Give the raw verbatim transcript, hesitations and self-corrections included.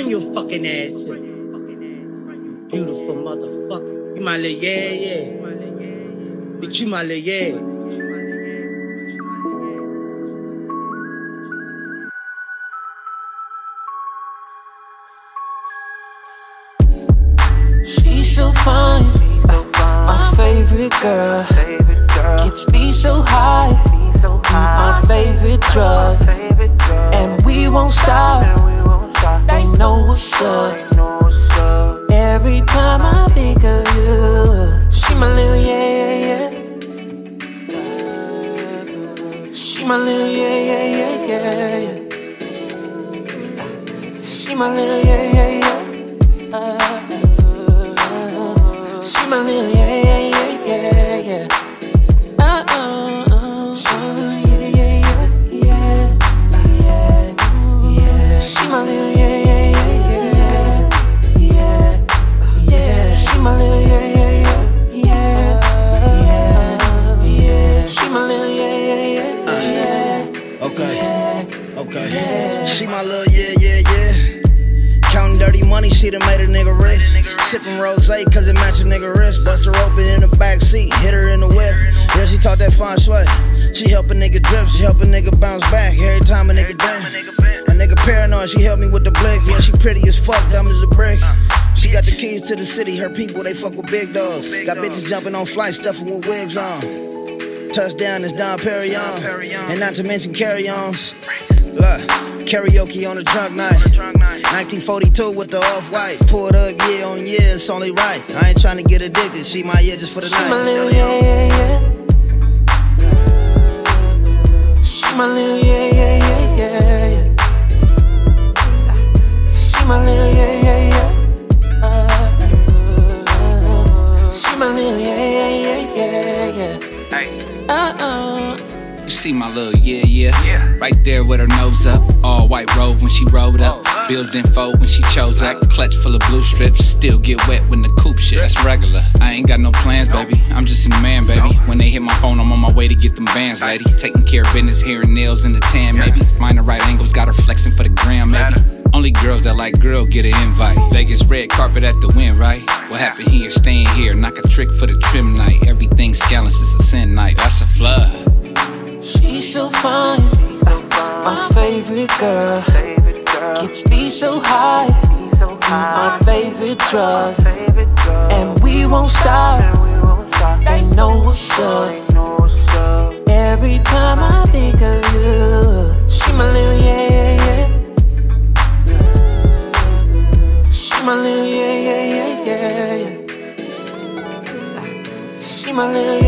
Run your fucking ass in. You beautiful motherfucker. You my little yeah, yeah. Bitch, you my little yeah. She's so fine, my favorite girl. Gets me so high, my favorite drug. And we won't stop, they know what's up. Every time I think of you, she my little yeah, yeah, yeah. She my little yeah, yeah, yeah, yeah. She my little yeah, yeah, yeah. She my little yeah, yeah, yeah, yeah. Uh uh uh. She my little yeah, yeah, yeah, yeah, yeah, yeah. She my little yeah, yeah, yeah, yeah, yeah. She my little yeah, yeah, yeah, yeah. She my little yeah, yeah, yeah. Okay, okay. She my little yeah, yeah, yeah. Counting dirty money, she done made a nigga rich. Sippin' rosé cause it match a nigga wrist. Bust her open in the backseat, hit her in the whip. Yeah, she taught that fine sweat. She help a nigga dip, she help a nigga bounce back. Every time a nigga down, a nigga paranoid, she help me with the blick. Yeah, she pretty as fuck, dumb as a brick. She got the keys to the city, her people, they fuck with big dogs. Got bitches jumping on flights, stuffing with wigs on. Touchdown is Dom Perignon, and not to mention carry-ons. Look. Karaoke on a drunk night, nineteen forty-two with the off-white. Pulled up year on year, it's only right. I ain't tryna get addicted, she my yeah just for the she night. She my little yeah, yeah, yeah. She my little yeah, yeah, yeah, yeah. She my little yeah, yeah, yeah. Uh, she my little yeah, yeah, yeah, yeah. Hey. Uh-uh. You see my little yeah, yeah, yeah, right there with her nose up. All white robe when she rolled up. Bills didn't fold when she chose up. Clutch full of blue strips. Still get wet when the coupe shit. That's regular. I ain't got no plans, baby. I'm just a man, baby. When they hit my phone, I'm on my way to get them bands, lady. Taking care of business, hair and nails in the tan, maybe. Find the right angles, got her flexing for the gram, maybe. Only girls that like girl get an invite. Vegas red carpet at the win, right? What happened here? Staying here. Knock a trick for the trim night. Everything scallions since a sin night. That's a flood. She's so fine, my favorite girl. Gets me so high, my favorite drug. And we won't stop, they know what's up. Every time I think of you, she my little yeah, yeah, yeah. She my little yeah, yeah, yeah, yeah. She my little